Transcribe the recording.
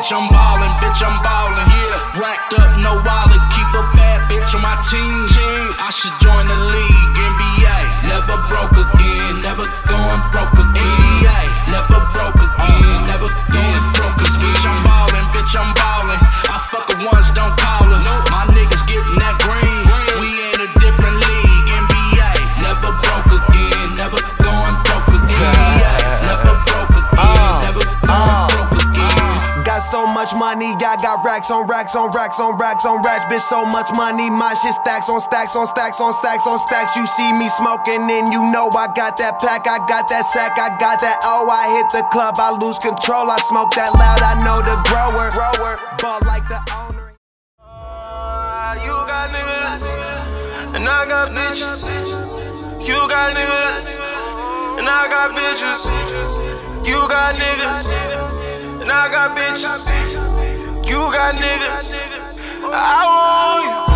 bitch, I'm ballin', bitch, I'm ballin'. Yeah. Racked up, no wallet, keep a bad bitch on my team. Yeah. I should join the league, NBA. Never broke again, never going broke again. NBA, never broke again, never going broke again. Bitch, I'm ballin', bitch, I'm ballin'. I fuck her once, don't call her. My niggas gettin' that green. We in a different league, NBA. Never broke again, never going broke again. NBA, never broke again, never going broke again. Got so much money, I got racks on racks on racks on racks on racks. Bitch, so much money, my shit stacks on stacks on stacks on stacks on stacks. You see me smoking and you know I got that pack, I got that sack, I got that O. I hit the club, I lose control, I smoke that loud, I know the grower. Ball like the owner. You got niggas, and I got bitches. You got niggas, and I got bitches. You got niggas, and I got bitches. You got niggas, I want you.